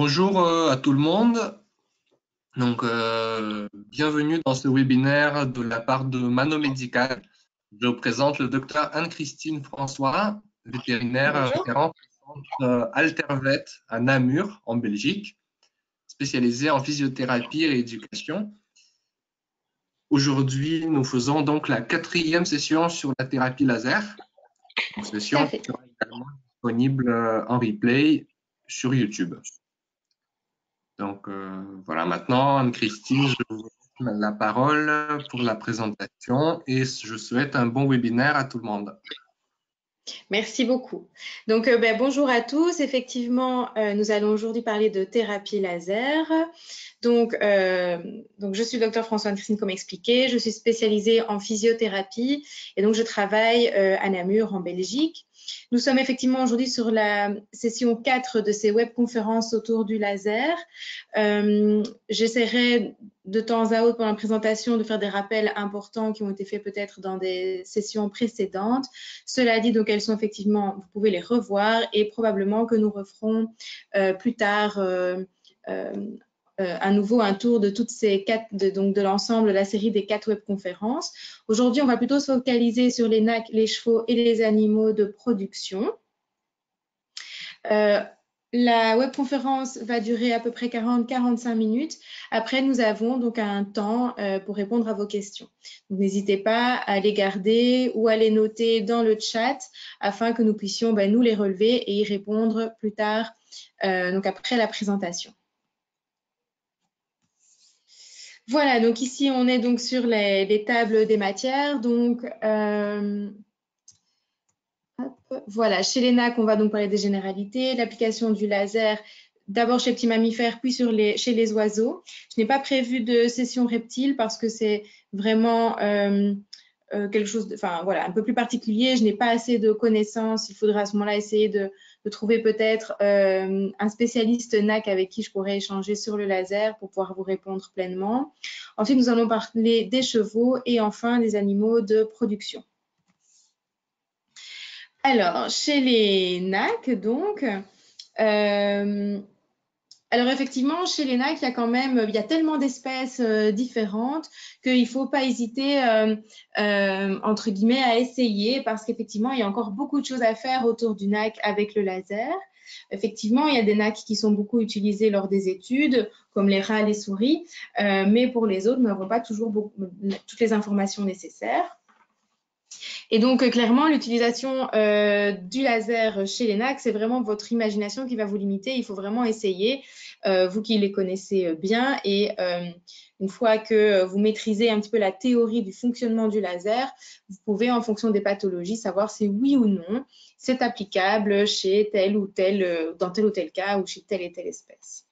Bonjour à tout le monde. Donc, bienvenue dans ce webinaire de la part de Mano Medical. Je présente le docteur Anne-Christine François, vétérinaire référente Altervet à Namur, en Belgique, spécialisée en physiothérapie et éducation. Aujourd'hui, nous faisons donc la 4e session sur la thérapie laser. Une session qui sera également disponible en replay sur YouTube. Donc voilà, maintenant, Anne-Christine, je vous donne la parole pour la présentation et je souhaite un bon webinaire à tout le monde. Merci beaucoup. Donc, bonjour à tous. Effectivement, nous allons aujourd'hui parler de thérapie laser. Donc, je suis docteur François-Anne-Christine, comme expliqué. Je suis spécialisée en physiothérapie et donc je travaille à Namur, en Belgique. Nous sommes effectivement aujourd'hui sur la session 4 de ces webconférences autour du laser. J'essaierai de temps à autre pendant la présentation de faire des rappels importants qui ont été faits peut-être dans des sessions précédentes. Cela dit, donc elles sont effectivement, vous pouvez les revoir et probablement que nous referons plus tard à nouveau un tour de toutes ces de l'ensemble de la série des 4 webconférences. Aujourd'hui, on va plutôt se focaliser sur les NAC, les chevaux et les animaux de production. La webconférence va durer à peu près 40-45 minutes. Après, nous avons donc un temps pour répondre à vos questions. N'hésitez pas à les garder ou à les noter dans le chat afin que nous puissions nous les relever et y répondre plus tard, donc après la présentation. Voilà, donc ici, on est donc sur les tables des matières. Donc, voilà, chez les NAC, on va donc parler des généralités, l'application du laser, d'abord chez les petits mammifères, puis chez les oiseaux. Je n'ai pas prévu de session reptile parce que c'est vraiment quelque chose, un peu plus particulier. Je n'ai pas assez de connaissances. Il faudra à ce moment-là essayer de trouver peut-être un spécialiste NAC avec qui je pourrais échanger sur le laser pour pouvoir vous répondre pleinement. Ensuite, nous allons parler des chevaux et enfin des animaux de production. Alors, chez les NAC, donc, alors effectivement, chez les NAC, il y a tellement d'espèces différentes qu'il ne faut pas hésiter, entre guillemets, à essayer parce qu'effectivement, il y a encore beaucoup de choses à faire autour du NAC avec le laser. Effectivement, il y a des NAC qui sont beaucoup utilisés lors des études, comme les rats, les souris, mais pour les autres, nous n'avons pas toujours toutes les informations nécessaires. Et donc, clairement, l'utilisation du laser chez les NAC, c'est vraiment votre imagination qui va vous limiter. Il faut vraiment essayer, vous qui les connaissez bien. Et une fois que vous maîtrisez un petit peu la théorie du fonctionnement du laser, vous pouvez, en fonction des pathologies, savoir si oui ou non c'est applicable chez dans tel ou tel cas ou chez telle et telle espèce.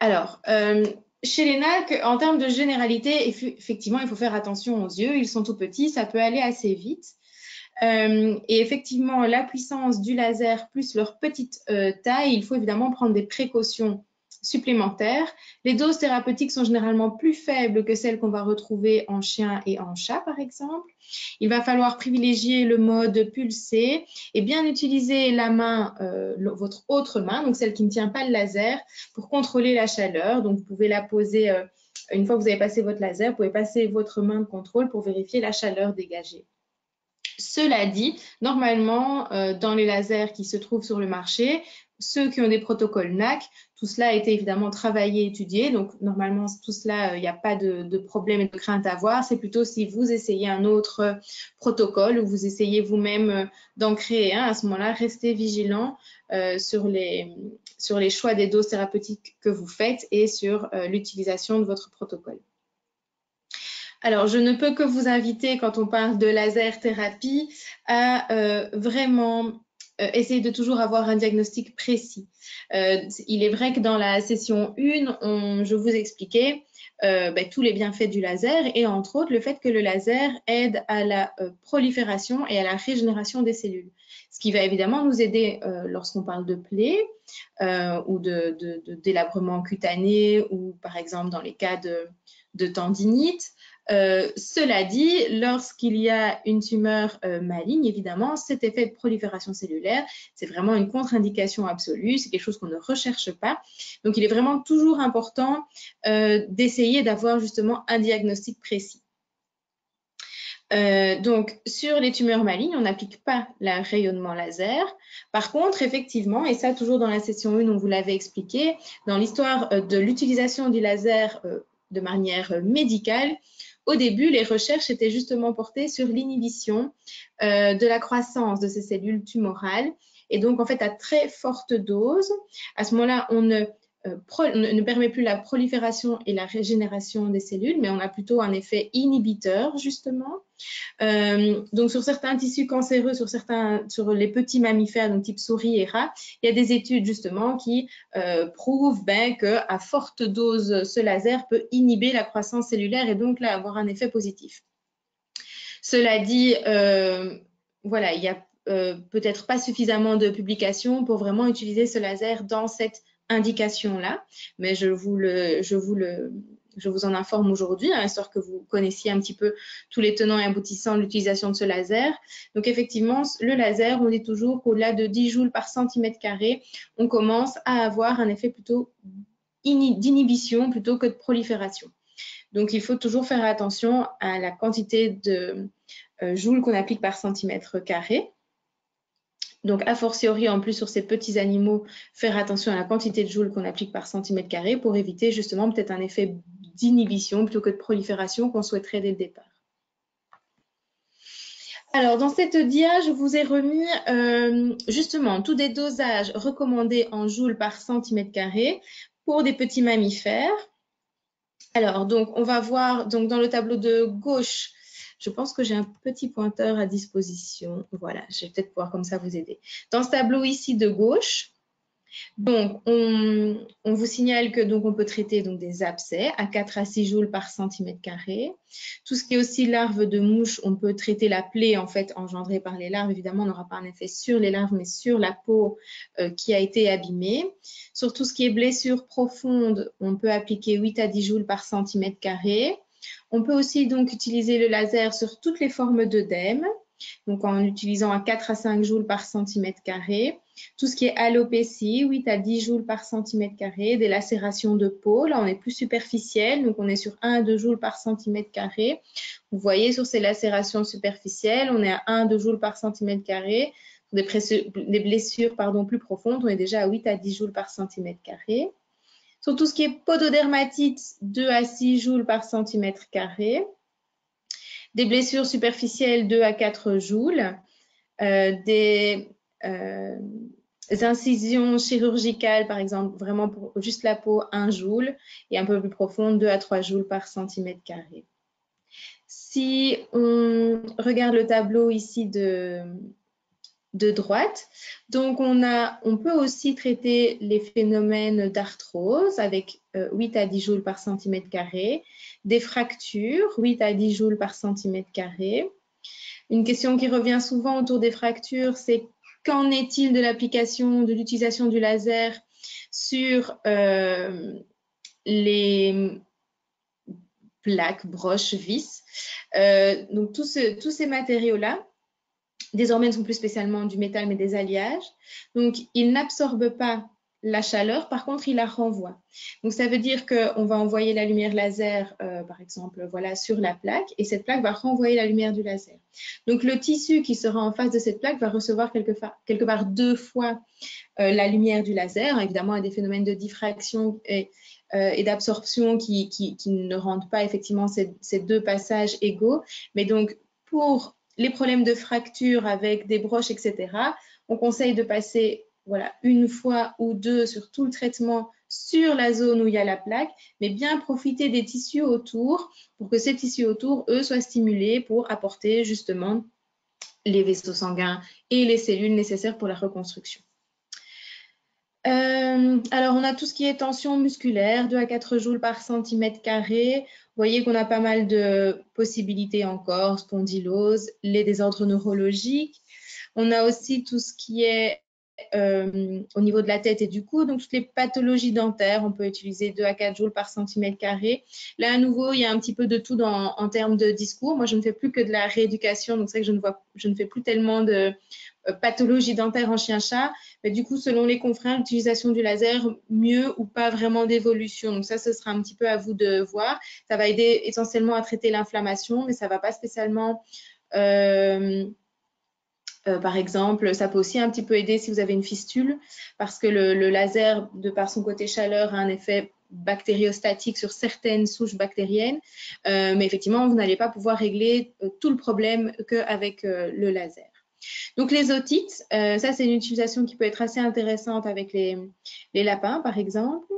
Alors, chez les NAC, en termes de généralité, effectivement, il faut faire attention aux yeux. Ils sont tout petits, ça peut aller assez vite. Et effectivement, la puissance du laser plus leur petite taille, il faut évidemment prendre des précautions supplémentaires. Les doses thérapeutiques sont généralement plus faibles que celles qu'on va retrouver en chien et en chat, par exemple. Il va falloir privilégier le mode pulsé et bien utiliser la main, votre autre main, donc celle qui ne tient pas le laser, pour contrôler la chaleur. Donc, vous pouvez la poser, une fois que vous avez passé votre laser, vous pouvez passer votre main de contrôle pour vérifier la chaleur dégagée. Cela dit, normalement, dans les lasers qui se trouvent sur le marché, ceux qui ont des protocoles NAC, tout cela a été évidemment travaillé, étudié. Donc, normalement, tout cela, il n'y a pas de problème et de crainte à avoir. C'est plutôt si vous essayez un autre protocole ou vous essayez vous-même d'en créer un. À ce moment-là, restez vigilant sur les choix des doses thérapeutiques que vous faites et sur l'utilisation de votre protocole. Alors, je ne peux que vous inviter, quand on parle de laser thérapie, à vraiment essayez de toujours avoir un diagnostic précis. Il est vrai que dans la session 1, je vous expliquais tous les bienfaits du laser et entre autres le fait que le laser aide à la prolifération et à la régénération des cellules. Ce qui va évidemment nous aider lorsqu'on parle de plaies ou de délabrement cutané ou par exemple dans les cas de tendinite. Cela dit, lorsqu'il y a une tumeur maligne, évidemment, cet effet de prolifération cellulaire, c'est vraiment une contre-indication absolue, c'est quelque chose qu'on ne recherche pas. Donc, il est vraiment toujours important d'essayer d'avoir justement un diagnostic précis. Donc, sur les tumeurs malignes, on n'applique pas le rayonnement laser. Par contre, effectivement, et ça toujours dans la session 1, on vous l'avait expliqué, dans l'histoire de l'utilisation du laser de manière médicale, au début, les recherches étaient justement portées sur l'inhibition de la croissance de ces cellules tumorales. Et donc, en fait, à très forte dose, à ce moment-là, on ne permet plus la prolifération et la régénération des cellules, mais on a plutôt un effet inhibiteur, justement. Donc, sur certains tissus cancéreux, sur les petits mammifères, donc type souris et rats, il y a des études, justement, qui prouvent qu'à forte dose, ce laser peut inhiber la croissance cellulaire et donc, là, avoir un effet positif. Cela dit, voilà, il n'y a peut-être pas suffisamment de publications pour vraiment utiliser ce laser dans cette indication-là, mais je vous en informe aujourd'hui, hein, histoire que vous connaissiez un petit peu tous les tenants et aboutissants de l'utilisation de ce laser. Donc, effectivement, le laser, on dit toujours qu'au-delà de 10 joules par centimètre carré, on commence à avoir un effet plutôt d'inhibition plutôt que de prolifération. Donc, il faut toujours faire attention à la quantité de joules qu'on applique par centimètre carré. Donc, a fortiori, en plus, sur ces petits animaux, faire attention à la quantité de joules qu'on applique par centimètre carré pour éviter justement peut-être un effet d'inhibition plutôt que de prolifération qu'on souhaiterait dès le départ. Alors, dans cette dia, je vous ai remis justement tous des dosages recommandés en joules par centimètre carré pour des petits mammifères. Alors, donc, on va voir donc, dans le tableau de gauche. Je pense que j'ai un petit pointeur à disposition. Voilà, je vais peut-être pouvoir comme ça vous aider. Dans ce tableau ici de gauche, donc, on vous signale que donc, on peut traiter donc, des abcès à 4 à 6 joules par centimètre carré. Tout ce qui est aussi larves de mouches, on peut traiter la plaie en fait, engendrée par les larves. Évidemment, on n'aura pas un effet sur les larves, mais sur la peau qui a été abîmée. Sur tout ce qui est blessure profonde, on peut appliquer 8 à 10 joules par centimètre carré. On peut aussi donc utiliser le laser sur toutes les formes d'œdème, donc en utilisant à 4 à 5 joules par centimètre carré. Tout ce qui est alopécie, 8 à 10 joules par centimètre carré, des lacérations de peau, là on est plus superficiel, donc on est sur 1 à 2 joules par centimètre carré. Vous voyez sur ces lacérations superficielles, on est à 1 à 2 joules par centimètre carré. Pour des blessures pardon, plus profondes, on est déjà à 8 à 10 joules par centimètre carré. Sur tout ce qui est pododermatite, 2 à 6 joules par centimètre carré. Des blessures superficielles, 2 à 4 joules. Des incisions chirurgicales, par exemple, vraiment pour juste la peau, 1 joule. Et un peu plus profonde, 2 à 3 joules par centimètre carré. Si on regarde le tableau ici de droite. Donc, on peut aussi traiter les phénomènes d'arthrose avec 8 à 10 joules par centimètre carré, des fractures, 8 à 10 joules par centimètre carré. Une question qui revient souvent autour des fractures, c'est qu'en est-il de l'application, de l'utilisation du laser sur les plaques, broches, vis. Donc, tous ces matériaux-là, désormais, ils ne sont plus spécialement du métal, mais des alliages. Donc, ils n'absorbent pas la chaleur. Par contre, ils la renvoient. Donc, ça veut dire qu'on va envoyer la lumière laser, par exemple, voilà, sur la plaque. Et cette plaque va renvoyer la lumière du laser. Donc, le tissu qui sera en face de cette plaque va recevoir quelque part 2 fois la lumière du laser. Évidemment, il y a des phénomènes de diffraction et d'absorption qui ne rendent pas effectivement ces 2 passages égaux. Mais donc, pour les problèmes de fracture avec des broches, etc., on conseille de passer voilà, 1 fois ou 2 sur tout le traitement sur la zone où il y a la plaque, mais bien profiter des tissus autour pour que ces tissus autour, eux, soient stimulés pour apporter justement les vaisseaux sanguins et les cellules nécessaires pour la reconstruction. Alors, on a tout ce qui est tension musculaire, 2 à 4 joules par centimètre carré. Vous voyez qu'on a pas mal de possibilités encore, spondylose, les désordres neurologiques. On a aussi tout ce qui est au niveau de la tête et du cou, donc toutes les pathologies dentaires, on peut utiliser 2 à 4 joules par centimètre carré. Là, à nouveau, il y a un petit peu de tout en termes de discours. Moi, je ne fais plus que de la rééducation, donc c'est vrai que je ne fais plus tellement de pathologie dentaire en chien-chat, mais du coup, selon les confrères, l'utilisation du laser, mieux ou pas vraiment d'évolution. Donc ça, ce sera un petit peu à vous de voir. Ça va aider essentiellement à traiter l'inflammation, mais ça ne va pas spécialement… par exemple, ça peut aussi un petit peu aider si vous avez une fistule, parce que le laser, de par son côté chaleur, a un effet bactériostatique sur certaines souches bactériennes, mais effectivement, vous n'allez pas pouvoir régler tout le problème qu'avec le laser. Donc, les otites, ça, c'est une utilisation qui peut être assez intéressante avec les lapins, par exemple.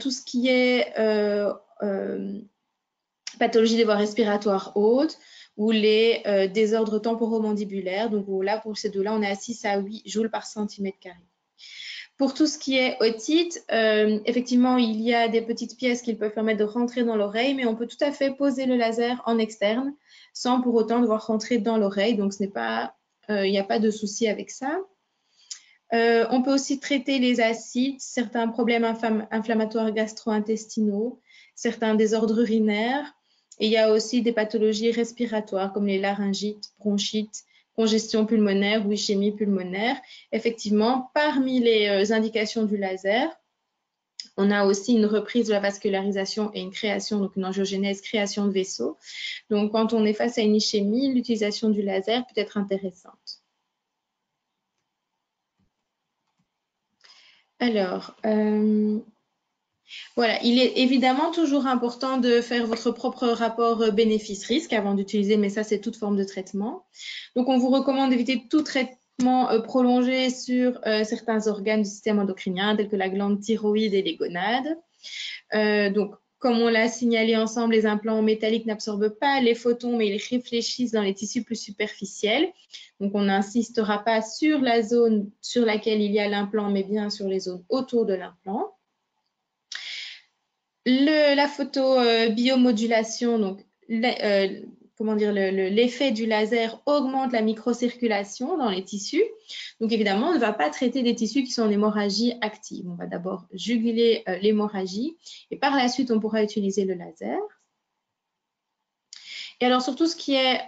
Tout ce qui est pathologie des voies respiratoires hautes, ou les désordres temporomandibulaires. Donc là, pour ces deux-là, on est à 6 à 8 joules par centimètre carré. Pour tout ce qui est otite, effectivement, il y a des petites pièces qui peuvent permettre de rentrer dans l'oreille, mais on peut tout à fait poser le laser en externe sans pour autant devoir rentrer dans l'oreille. Donc, ce n'est pas, il n'y a pas de souci avec ça. On peut aussi traiter les ascites, certains problèmes inflammatoires gastro-intestinaux, certains désordres urinaires. Et il y a aussi des pathologies respiratoires comme les laryngites, bronchites, congestion pulmonaire ou ischémie pulmonaire. Effectivement, parmi les indications du laser, on a aussi une reprise de la vascularisation et une création, donc une angiogénèse, création de vaisseaux. Donc, quand on est face à une ischémie, l'utilisation du laser peut être intéressante. Alors… Voilà, il est évidemment toujours important de faire votre propre rapport bénéfice-risque avant d'utiliser, mais ça, c'est toute forme de traitement. Donc, on vous recommande d'éviter tout traitement prolongé sur certains organes du système endocrinien, tels que la glande thyroïde et les gonades. Donc, comme on l'a signalé ensemble, les implants métalliques n'absorbent pas les photons, mais ils réfléchissent dans les tissus plus superficiels. Donc, on n'insistera pas sur la zone sur laquelle il y a l'implant, mais bien sur les zones autour de l'implant. La photobiomodulation, donc l'effet du laser augmente la microcirculation dans les tissus. Donc évidemment, on ne va pas traiter des tissus qui sont en hémorragie active. On va d'abord juguler l'hémorragie et par la suite, on pourra utiliser le laser. Et alors, surtout ce qui est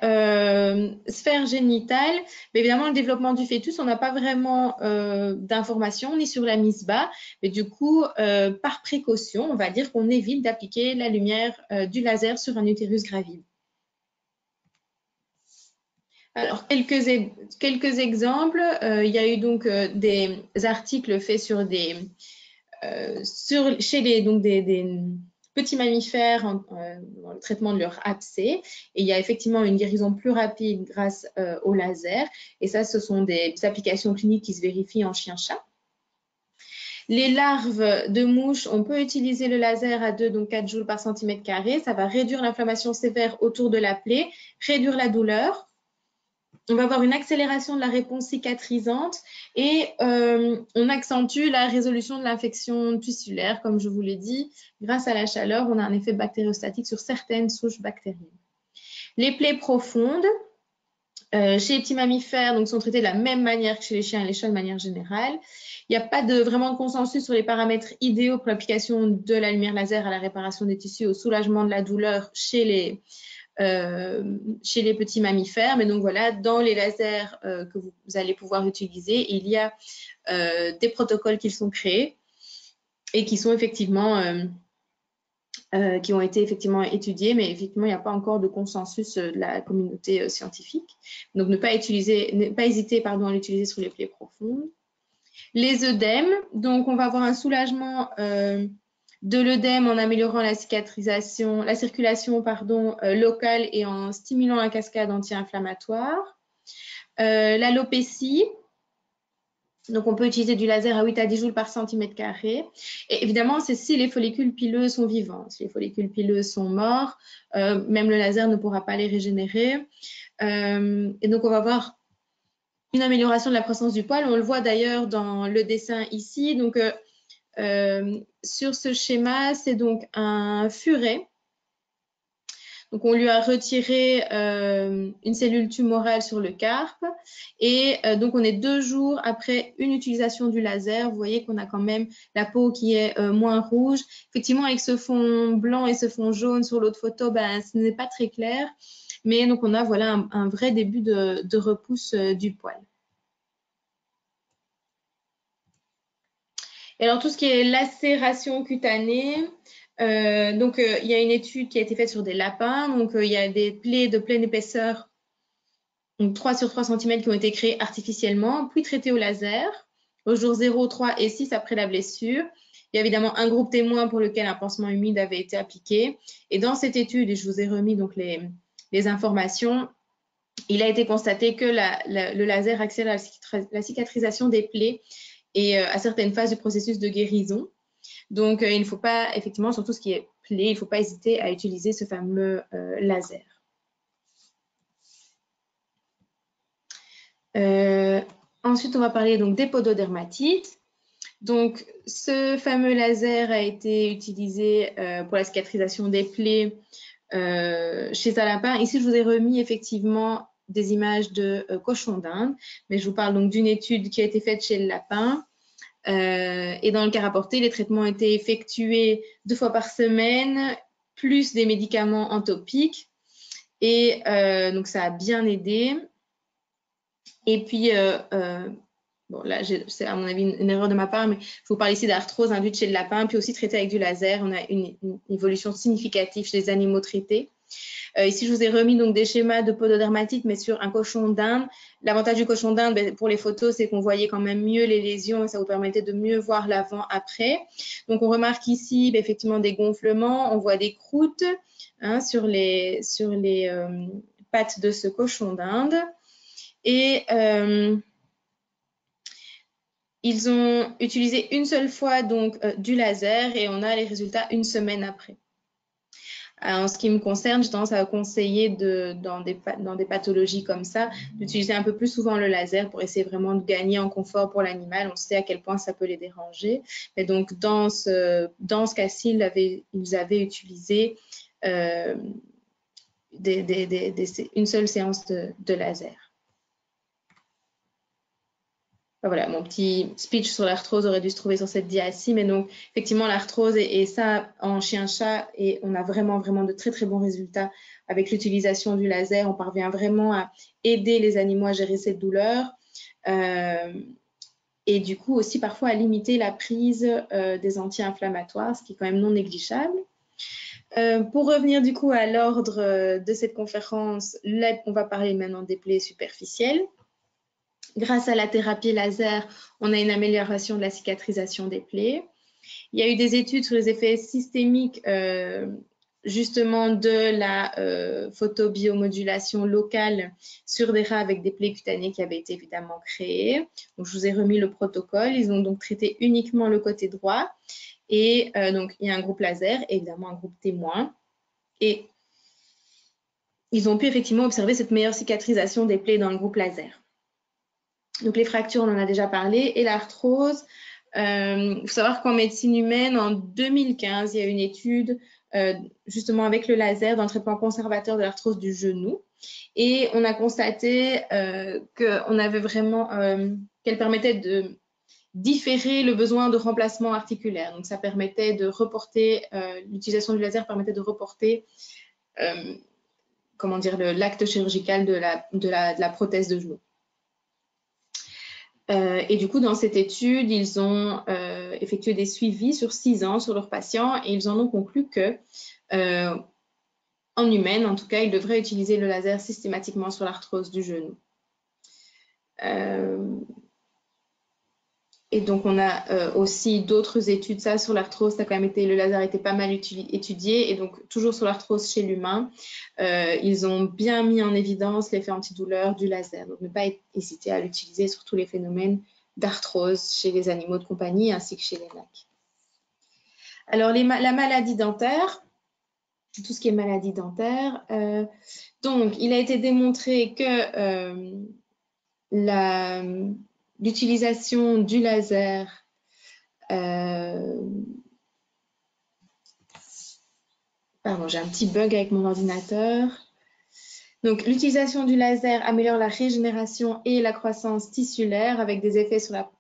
sphère génitale, mais évidemment, le développement du fœtus, on n'a pas vraiment d'informations ni sur la mise bas. Mais du coup, par précaution, on va dire qu'on évite d'appliquer la lumière du laser sur un utérus gravide. Alors, quelques exemples. Il y a eu donc des articles faits sur des… petits mammifères dans le traitement de leur abcès, et il y a effectivement une guérison plus rapide grâce au laser, et ça, ce sont des applications cliniques qui se vérifient en chien-chat. Les larves de mouches, on peut utiliser le laser à 2, donc 4 joules par centimètre carré, ça va réduire l'inflammation sévère autour de la plaie, réduire la douleur. On va avoir une accélération de la réponse cicatrisante et on accentue la résolution de l'infection puculaire. Comme je vous l'ai dit, grâce à la chaleur, on a un effet bactériostatique sur certaines souches bactériennes. Les plaies profondes, chez les petits mammifères, donc, sont traitées de la même manière que chez les chiens et les chats de manière générale. Il n'y a pas vraiment de consensus sur les paramètres idéaux pour l'application de la lumière laser à la réparation des tissus, au soulagement de la douleur chez les petits mammifères, mais donc voilà, dans les lasers que vous allez pouvoir utiliser, il y a des protocoles qui sont créés et qui sont effectivement, qui ont été effectivement étudiés, mais effectivement, il n'y a pas encore de consensus de la communauté scientifique. Donc, ne pas hésiter à l'utiliser sur les plaies profondes. Les œdèmes, donc on va avoir un soulagement de l'œdème en améliorant la circulation locale et en stimulant la cascade anti-inflammatoire. L'alopécie, donc on peut utiliser du laser à 8 à 10 joules par centimètre carré. Et évidemment, c'est si les follicules pileux sont vivants. Si les follicules pileux sont morts, même le laser ne pourra pas les régénérer. Et donc, on va voir une amélioration de la croissance du poil. On le voit d'ailleurs dans le dessin ici. Donc, sur ce schéma, c'est donc un furet Donc, on lui a retiré une cellule tumorale sur le carpe. Et donc, on est 2 jours après une utilisation du laser. Vous voyez qu'on a quand même la peau qui est moins rouge. Effectivement, avec ce fond blanc et ce fond jaune sur l'autre photo, ben, ce n'est pas très clair. Mais donc, on a voilà, un vrai début de repousse du poil. Et alors, tout ce qui est lacération cutanée, donc il y a une étude qui a été faite sur des lapins. Donc, il y a des plaies de pleine épaisseur, donc 3 sur 3 cm qui ont été créées artificiellement, puis traitées au laser, au jour 0, 3 et 6 après la blessure. Il y a évidemment un groupe témoin pour lequel un pansement humide avait été appliqué. Et dans cette étude, et je vous ai remis donc les informations, il a été constaté que le laser accélère la cicatrisation des plaies et à certaines phases du processus de guérison. Donc, il ne faut pas, effectivement, sur tout ce qui est plaie, il ne faut pas hésiter à utiliser ce fameux laser. Ensuite, on va parler donc des pododermatites. Donc, ce fameux laser a été utilisé pour la cicatrisation des plaies chez un lapin. Ici, je vous ai remis effectivement des images de cochons d'Inde, mais je vous parle donc d'une étude qui a été faite chez le lapin. Et dans le cas rapporté, les traitements étaient effectués 2 fois par semaine, plus des médicaments en topique. Et donc, ça a bien aidé. Et puis, bon là, c'est à mon avis une erreur de ma part, mais je vous parle ici d'arthrose induite chez le lapin, puis aussi traitée avec du laser. On a une évolution significative chez les animaux traités. Ici, je vous ai remis donc des schémas de pododermatite, mais sur un cochon d'Inde. L'avantage du cochon d'Inde, ben, pour les photos, c'est qu'on voyait quand même mieux les lésions et ça vous permettait de mieux voir l'avant-après. Donc, on remarque ici, ben, effectivement, des gonflements. On voit des croûtes hein, sur les pattes de ce cochon d'Inde. Et ils ont utilisé une seule fois donc, du laser et on a les résultats 1 semaine après. En ce qui me concerne, j'ai tendance à conseiller dans des pathologies comme ça, d'utiliser un peu plus souvent le laser pour essayer vraiment de gagner en confort pour l'animal. On sait à quel point ça peut les déranger. Mais donc, dans ce cas-ci, ils avaient utilisé une seule séance de laser. Voilà, mon petit speech sur l'arthrose aurait dû se trouver sur cette dia-ci, mais donc effectivement l'arthrose et ça en chien-chat, et on a vraiment de très bons résultats avec l'utilisation du laser. On parvient vraiment à aider les animaux à gérer cette douleur et du coup aussi parfois à limiter la prise des anti-inflammatoires, ce qui est quand même non négligeable. Pour revenir du coup à l'ordre de cette conférence, là on va parler maintenant des plaies superficielles. Grâce à la thérapie laser, on a une amélioration de la cicatrisation des plaies. Il y a eu des études sur les effets systémiques justement de la photobiomodulation locale sur des rats avec des plaies cutanées qui avaient été évidemment créées. Donc, je vous ai remis le protocole. Ils ont donc traité uniquement le côté droit. Et donc, il y a un groupe laser et évidemment un groupe témoin. Et ils ont pu effectivement observer cette meilleure cicatrisation des plaies dans le groupe laser. Donc, les fractures, on en a déjà parlé, et l'arthrose. Il faut savoir qu'en médecine humaine, en 2015, il y a une étude justement avec le laser dans le traitement conservateur de l'arthrose du genou. Et on a constaté qu'elle permettait de différer le besoin de remplacement articulaire. Donc, ça permettait de reporter, l'utilisation du laser permettait de reporter, comment dire, l'acte chirurgical de la prothèse de genou. Et du coup, dans cette étude, ils ont effectué des suivis sur 6 ans sur leurs patients et ils en ont conclu que, en humaine, en tout cas, ils devraient utiliser le laser systématiquement sur l'arthrose du genou. Et donc, on a aussi d'autres études, ça, sur l'arthrose, ça a quand même été, le laser a été pas mal étudié, et donc, toujours sur l'arthrose chez l'humain, ils ont bien mis en évidence l'effet antidouleur du laser. Donc, ne pas hésiter à l'utiliser sur tous les phénomènes d'arthrose chez les animaux de compagnie, ainsi que chez les NAC. Alors, la maladie dentaire, tout ce qui est maladie dentaire, donc, il a été démontré que l'utilisation du laser Pardon, j'ai un petit bug avec mon ordinateur. Donc, l'utilisation du laser améliore la régénération et la croissance tissulaire avec des effets sur la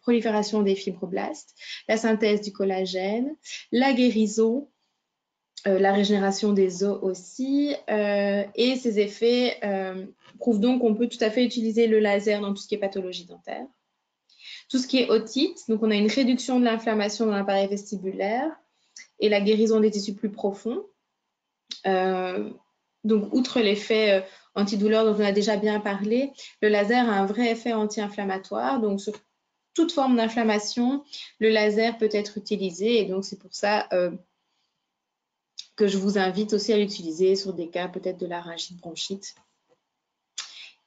prolifération des fibroblastes, la synthèse du collagène, la guérison, la régénération des os aussi. Et ces effets prouvent donc qu'on peut tout à fait utiliser le laser dans tout ce qui est pathologie dentaire. Tout ce qui est otite, donc on a une réduction de l'inflammation dans l'appareil vestibulaire et la guérison des tissus plus profonds. Donc, outre l'effet antidouleur dont on a déjà bien parlé, le laser a un vrai effet anti-inflammatoire. Donc, sur toute forme d'inflammation, le laser peut être utilisé. Et donc, c'est pour ça que je vous invite aussi à l'utiliser sur des cas peut-être de laryngite, bronchite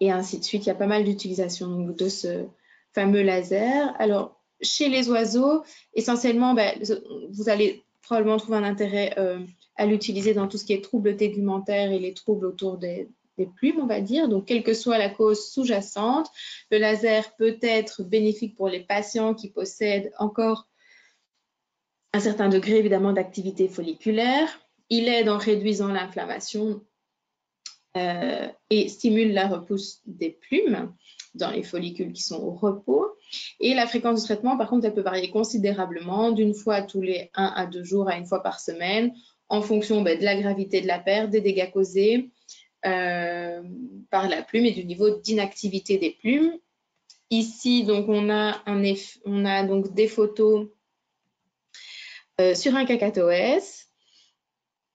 et ainsi de suite. Il y a pas mal d'utilisation de ce fameux laser. Alors, chez les oiseaux, essentiellement, ben, vous allez probablement trouver un intérêt à l'utiliser dans tout ce qui est troubles tegumentaires et les troubles autour des plumes, on va dire. Donc, quelle que soit la cause sous-jacente, le laser peut être bénéfique pour les patients qui possèdent encore un certain degré, évidemment, d'activité folliculaire. Il aide en réduisant l'inflammation et stimule la repousse des plumes dans les follicules qui sont au repos. Et la fréquence de traitement, par contre, elle peut varier considérablement d'une fois tous les 1 à 2 jours à une fois par semaine en fonction de la gravité de la perte, des dégâts causés par la plume et du niveau d'inactivité des plumes. Ici, donc, on a donc des photos sur un cacatoès.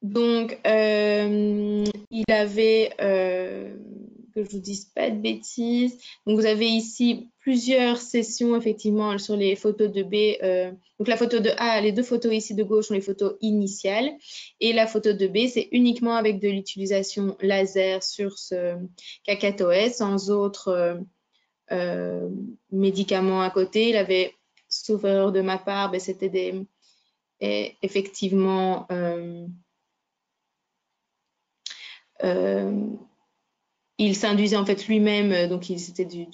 Donc, il avait... que je vous dise pas de bêtises. Donc, vous avez ici plusieurs sessions, effectivement, sur les photos de B. Donc, la photo de A, les deux photos ici de gauche sont les photos initiales. Et la photo de B, c'est uniquement avec de l'utilisation laser sur ce cacatoès, sans autres médicaments à côté. Il avait, sauf erreur de ma part, ben, c'était des... effectivement... il s'induisait en fait lui-même, donc c'était du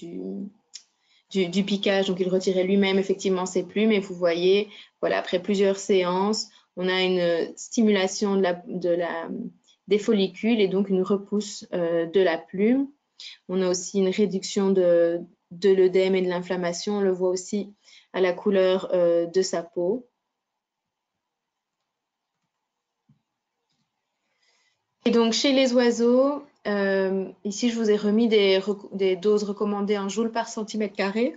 piquage, donc il retirait lui-même effectivement ses plumes. Et vous voyez, voilà, après plusieurs séances, on a une stimulation des follicules et donc une repousse de la plume. On a aussi une réduction de l'œdème et de l'inflammation. On le voit aussi à la couleur de sa peau. Et donc, chez les oiseaux, ici, je vous ai remis des doses recommandées en joules par centimètre carré,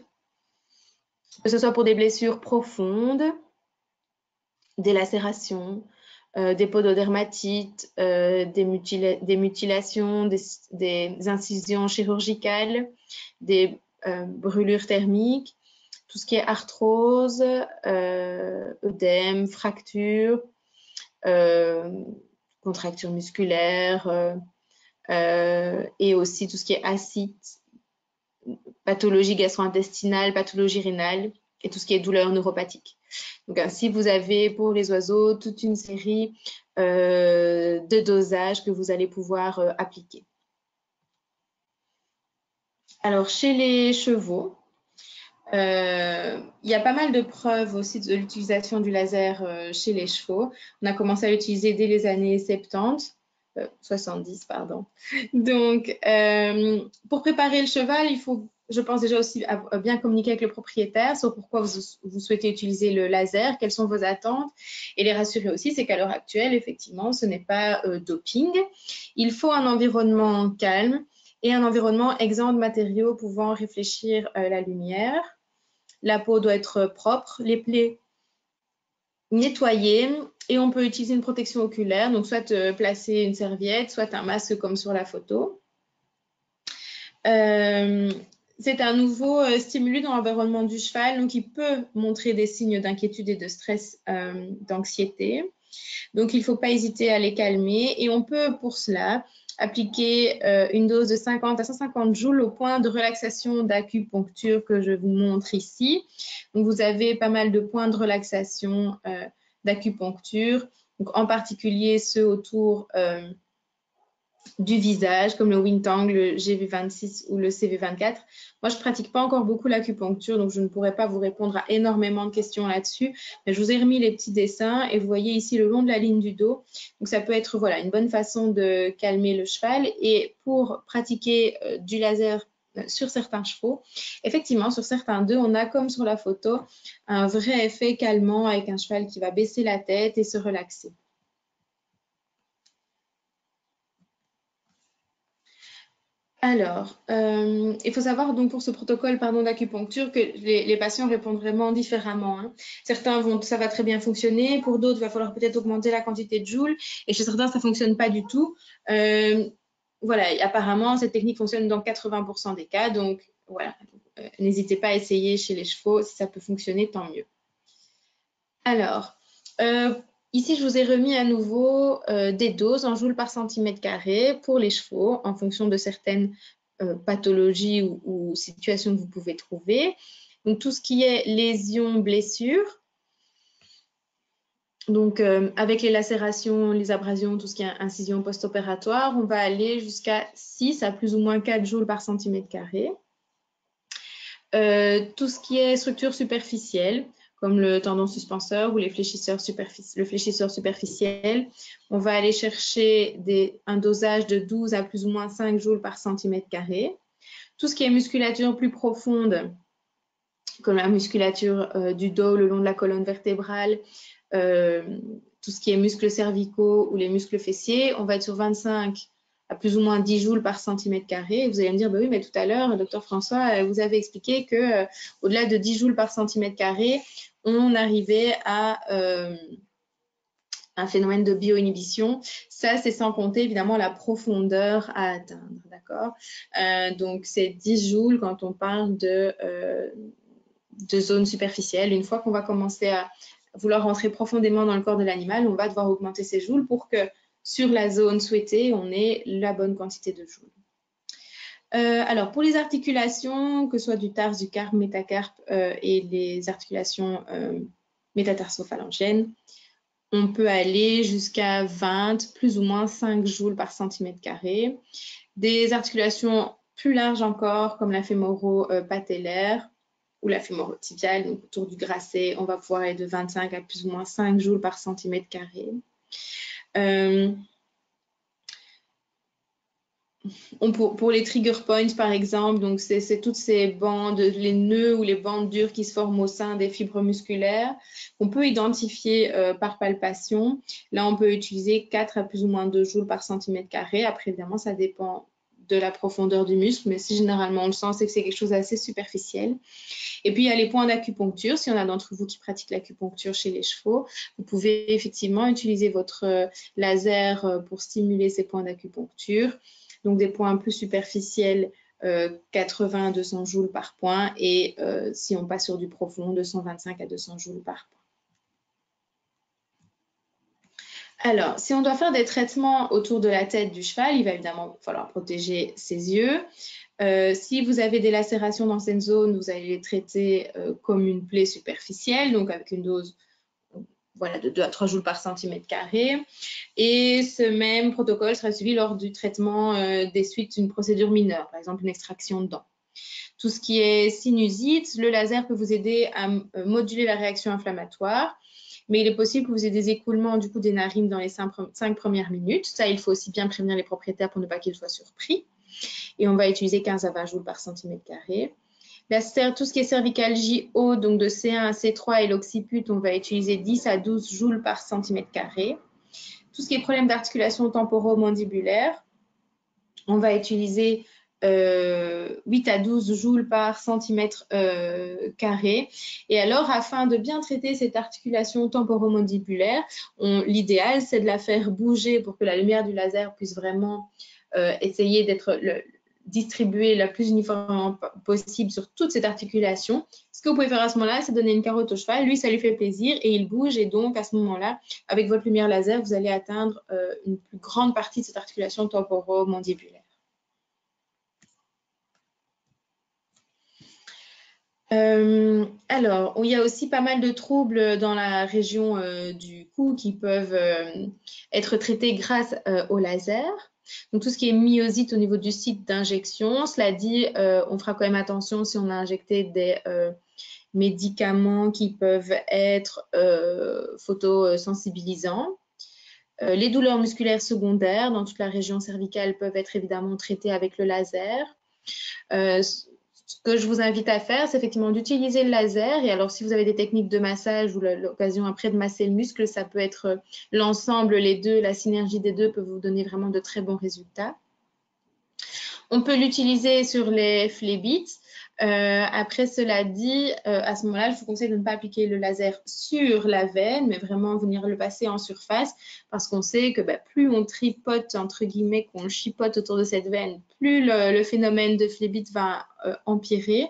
que ce soit pour des blessures profondes, des lacérations, des pododermatites, des mutilations, des incisions chirurgicales, des brûlures thermiques, tout ce qui est arthrose, œdème, fracture, contracture musculaire, et aussi tout ce qui est acide, pathologie gastro-intestinale, pathologie rénale et tout ce qui est douleur neuropathique. Donc ainsi, vous avez pour les oiseaux toute une série de dosages que vous allez pouvoir appliquer. Alors, chez les chevaux, il y a pas mal de preuves aussi de l'utilisation du laser chez les chevaux. On a commencé à l'utiliser dès les années 70, pardon. Donc, pour préparer le cheval, il faut, je pense déjà aussi, à bien communiquer avec le propriétaire sur pourquoi vous souhaitez utiliser le laser, quelles sont vos attentes, et les rassurer aussi, c'est qu'à l'heure actuelle, effectivement, ce n'est pas doping. Il faut un environnement calme et un environnement exempt de matériaux pouvant réfléchir la lumière. La peau doit être propre, les plaies nettoyées. Et on peut utiliser une protection oculaire, donc soit placer une serviette, soit un masque comme sur la photo. C'est un nouveau stimulus dans l'environnement du cheval, donc il peut montrer des signes d'inquiétude et de stress, d'anxiété. Donc, il ne faut pas hésiter à les calmer. Et on peut, pour cela, appliquer une dose de 50 à 150 joules au point de relaxation d'acupuncture que je vous montre ici. Donc, vous avez pas mal de points de relaxation d'acupuncture, en particulier ceux autour du visage, comme le Wintang, le GV26 ou le CV24. Moi, je ne pratique pas encore beaucoup l'acupuncture, donc je ne pourrais pas vous répondre à énormément de questions là-dessus. Mais je vous ai remis les petits dessins et vous voyez ici le long de la ligne du dos. Donc, ça peut être voilà, une bonne façon de calmer le cheval. Et pour pratiquer du laser sur certains chevaux, effectivement, sur certains d'eux, on a comme sur la photo un vrai effet calmant avec un cheval qui va baisser la tête et se relaxer. Alors, il faut savoir donc pour ce protocole d'acupuncture que les patients répondent vraiment différemment, hein. Certains vont, ça va très bien fonctionner, pour d'autres, il va falloir peut-être augmenter la quantité de joules et chez certains, ça ne fonctionne pas du tout. Voilà, apparemment, cette technique fonctionne dans 80% des cas, donc voilà, n'hésitez pas à essayer chez les chevaux, si ça peut fonctionner, tant mieux. Alors, ici, je vous ai remis à nouveau des doses en joules par centimètre carré pour les chevaux en fonction de certaines pathologies ou situations que vous pouvez trouver. Donc, tout ce qui est lésions, blessures, donc avec les lacérations, les abrasions, tout ce qui est incision post-opératoire, on va aller jusqu'à 6 à plus ou moins 4 joules par centimètre carré. Tout ce qui est structure superficielle, comme le tendon suspenseur ou les fléchisseurs le fléchisseur superficiel. On va aller chercher un dosage de 12 à plus ou moins 5 joules par centimètre carré. Tout ce qui est musculature plus profonde, comme la musculature du dos, le long de la colonne vertébrale, tout ce qui est muscles cervicaux ou les muscles fessiers, on va être sur 25 à plus ou moins 10 joules par centimètre carré. Et vous allez me dire, bah oui, mais tout à l'heure, docteur François, vous avez expliqué qu'au-delà de 10 joules par centimètre carré, on arrivait à un phénomène de bioinhibition. Ça, c'est sans compter évidemment la profondeur à atteindre, d'accord? Donc, c'est 10 joules quand on parle de zones superficielles. Une fois qu'on va commencer à vouloir rentrer profondément dans le corps de l'animal, on va devoir augmenter ces joules pour que sur la zone souhaitée, on ait la bonne quantité de joules. Alors, pour les articulations, que ce soit du tarse, du carpe, métacarpe et les articulations métatarsophalangiennes, on peut aller jusqu'à 20, plus ou moins 5 joules par centimètre carré. Des articulations plus larges encore, comme la fémoro-patellaire ou la fémoro-tibiale, donc autour du gracé, on va pouvoir aller de 25 à plus ou moins 5 joules par centimètre carré. Pour les trigger points, par exemple, donc c'est toutes ces bandes, les nœuds ou les bandes dures qui se forment au sein des fibres musculaires, qu'on peut identifier par palpation. Là, on peut utiliser 4 à plus ou moins 2 joules par centimètre carré. Après, évidemment, ça dépend de la profondeur du muscle, mais si généralement on le sent, c'est que c'est quelque chose d'assez superficiel. Et puis, il y a les points d'acupuncture. Si on a d'entre vous qui pratiquent l'acupuncture chez les chevaux, vous pouvez effectivement utiliser votre laser pour stimuler ces points d'acupuncture. Donc, des points plus superficiels, 80 à 200 joules par point. Et si on passe sur du profond, 225 à 200 joules par point. Alors, si on doit faire des traitements autour de la tête du cheval, il va évidemment falloir protéger ses yeux. Si vous avez des lacérations dans cette zone, vous allez les traiter comme une plaie superficielle, donc avec une dose voilà, de 2 à 3 joules par centimètre carré. Et ce même protocole sera suivi lors du traitement des suites d'une procédure mineure, par exemple une extraction de dents. Tout ce qui est sinusite, le laser peut vous aider à moduler la réaction inflammatoire. Mais il est possible que vous ayez des écoulements du coup des narines dans les 5 premières minutes. Ça, il faut aussi bien prévenir les propriétaires pour ne pas qu'ils soient surpris. Et on va utiliser 15 à 20 joules par centimètre carré. Tout ce qui est cervicalgie haut, donc de C1 à C3 et l'occiput, on va utiliser 10 à 12 joules par centimètre carré. Tout ce qui est problème d'articulation temporomandibulaire, on va utiliser 8 à 12 joules par centimètre carré. Et alors, afin de bien traiter cette articulation temporomandibulaire, l'idéal, c'est de la faire bouger pour que la lumière du laser puisse vraiment essayer d'être distribuée la plus uniformément possible sur toute cette articulation. Ce que vous pouvez faire à ce moment-là, c'est donner une carotte au cheval. Lui, ça lui fait plaisir et il bouge. Et donc, à ce moment-là, avec votre lumière laser, vous allez atteindre une plus grande partie de cette articulation temporomandibulaire. Alors, il y a aussi pas mal de troubles dans la région du cou qui peuvent être traités grâce au laser. Donc, tout ce qui est myosite au niveau du site d'injection, cela dit, on fera quand même attention si on a injecté des médicaments qui peuvent être photosensibilisants. Les douleurs musculaires secondaires dans toute la région cervicale peuvent être évidemment traitées avec le laser. Ce que je vous invite à faire, c'est effectivement d'utiliser le laser. Et alors, si vous avez des techniques de massage ou l'occasion après de masser le muscle, ça peut être l'ensemble, les deux, la synergie des deux peut vous donner vraiment de très bons résultats. On peut l'utiliser sur les phlébites. Après, cela dit, à ce moment-là, je vous conseille de ne pas appliquer le laser sur la veine, mais vraiment venir le passer en surface, parce qu'on sait que plus on tripote, entre guillemets, qu'on chipote autour de cette veine, plus le phénomène de phlébite va empirer.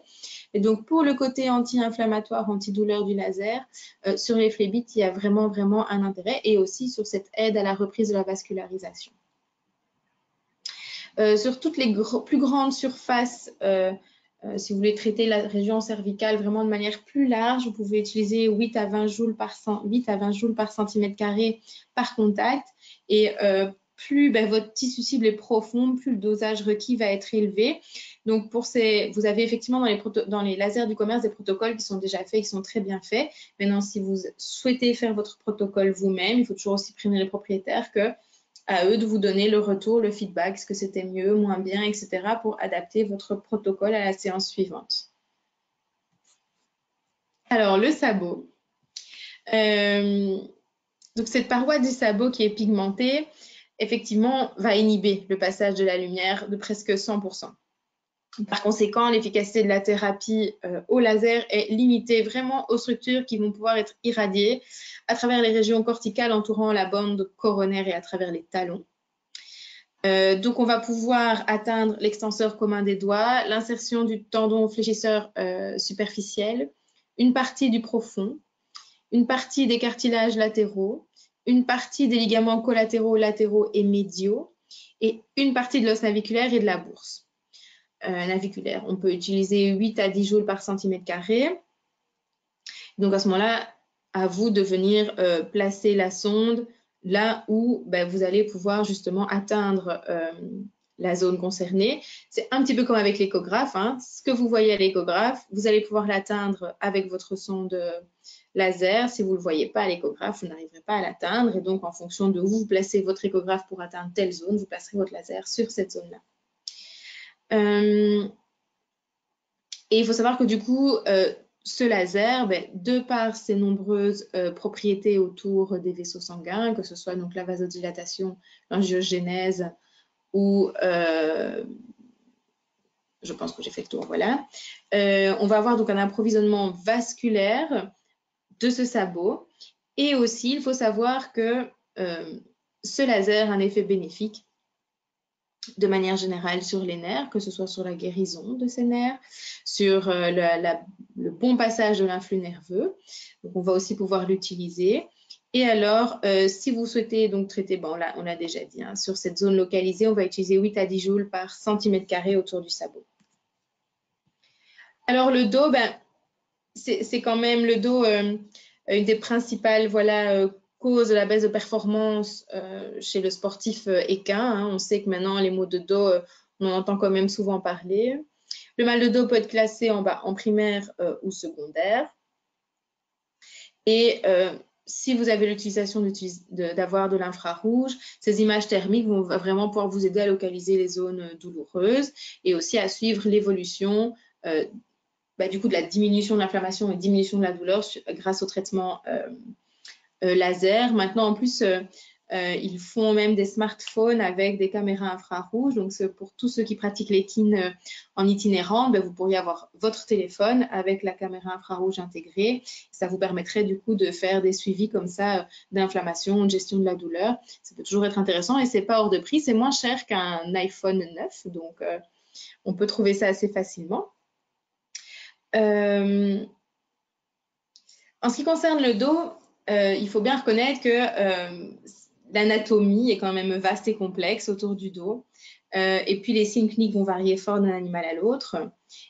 Et donc, pour le côté anti-inflammatoire, antidouleur du laser, sur les phlébites, il y a vraiment, vraiment un intérêt, et aussi sur cette aide à la reprise de la vascularisation. Sur toutes les plus grandes surfaces, si vous voulez traiter la région cervicale vraiment de manière plus large, vous pouvez utiliser 8 à 20 joules par centimètre carré par contact. Et plus votre tissu cible est profond, plus le dosage requis va être élevé. Donc, vous avez effectivement dans les lasers du commerce des protocoles qui sont déjà faits, qui sont très bien faits. Maintenant, si vous souhaitez faire votre protocole vous-même, il faut toujours aussi prévenir les propriétaires que à eux de vous donner le retour, le feedback, est-ce que c'était mieux, moins bien, etc., pour adapter votre protocole à la séance suivante. Alors, le sabot. Donc, cette paroi du sabot qui est pigmentée, effectivement, va inhiber le passage de la lumière de presque 100%. Par conséquent, l'efficacité de la thérapie au laser est limitée vraiment aux structures qui vont pouvoir être irradiées à travers les régions corticales entourant la bande coronaire et à travers les talons. Donc, on va pouvoir atteindre l'extenseur commun des doigts, l'insertion du tendon fléchisseur superficiel, une partie du profond, une partie des cartilages latéraux, une partie des ligaments collatéraux, latéraux et médiaux, et une partie de l'os naviculaire et de la bourse. Naviculaire. On peut utiliser 8 à 10 joules par centimètre carré. Donc, à ce moment-là, à vous de venir placer la sonde là où vous allez pouvoir justement atteindre la zone concernée. C'est un petit peu comme avec l'échographe. Hein. Ce que vous voyez à l'échographe, vous allez pouvoir l'atteindre avec votre sonde laser. Si vous ne le voyez pas à l'échographe, vous n'arriverez pas à l'atteindre. Et donc, en fonction de où vous placez votre échographe pour atteindre telle zone, vous placerez votre laser sur cette zone-là. Et il faut savoir que du coup, ce laser, de par ses nombreuses propriétés autour des vaisseaux sanguins, que ce soit donc la vasodilatation, l'angiogénèse ou, je pense que j'ai fait le tour, voilà, on va avoir donc un approvisionnement vasculaire de ce sabot. Et aussi, il faut savoir que ce laser a un effet bénéfique de manière générale sur les nerfs, que ce soit sur la guérison de ces nerfs, sur le bon passage de l'influx nerveux. Donc, on va aussi pouvoir l'utiliser. Et alors, si vous souhaitez donc traiter, là, on l'a déjà dit, hein, sur cette zone localisée, on va utiliser 8 à 10 joules par centimètre carré autour du sabot. Alors, le dos, c'est quand même le dos, une des principales, voilà, cause de la baisse de performance chez le sportif équin. Hein. On sait que maintenant, les maux de dos, on en entend quand même souvent parler. Le mal de dos peut être classé en primaire ou secondaire. Et si vous avez l'utilisation d'avoir de l'infrarouge, ces images thermiques vont vraiment pouvoir vous aider à localiser les zones douloureuses et aussi à suivre l'évolution du coup de la diminution de l'inflammation et diminution de la douleur grâce au traitement laser. Maintenant, en plus, ils font même des smartphones avec des caméras infrarouges. Donc, pour tous ceux qui pratiquent les kines en itinérant, vous pourriez avoir votre téléphone avec la caméra infrarouge intégrée. Ça vous permettrait du coup de faire des suivis comme ça d'inflammation, de gestion de la douleur. Ça peut toujours être intéressant et c'est pas hors de prix. C'est moins cher qu'un iPhone 9. Donc, on peut trouver ça assez facilement. En ce qui concerne le dos, il faut bien reconnaître que l'anatomie est quand même vaste et complexe autour du dos. Et puis, les signes cliniques vont varier fort d'un animal à l'autre.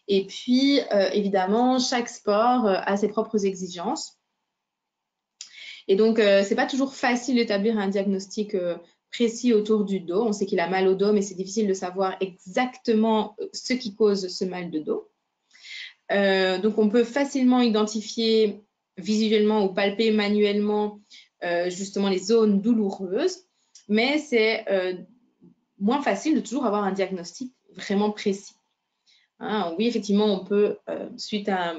Et puis, évidemment, chaque sport a ses propres exigences. Et donc, ce n'est pas toujours facile d'établir un diagnostic précis autour du dos. On sait qu'il a mal au dos, mais c'est difficile de savoir exactement ce qui cause ce mal de dos. Donc, on peut facilement identifier visuellement ou palper manuellement justement les zones douloureuses, mais c'est moins facile de toujours avoir un diagnostic vraiment précis. Hein, oui, effectivement, on peut, suite à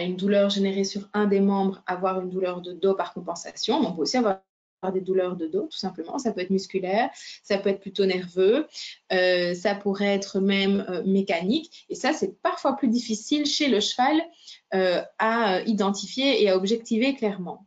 une douleur générée sur un des membres, avoir une douleur de dos par compensation. On peut aussi avoir des douleurs de dos, tout simplement. Ça peut être musculaire, ça peut être plutôt nerveux, ça pourrait être même mécanique. Et ça, c'est parfois plus difficile chez le cheval à identifier et à objectiver clairement.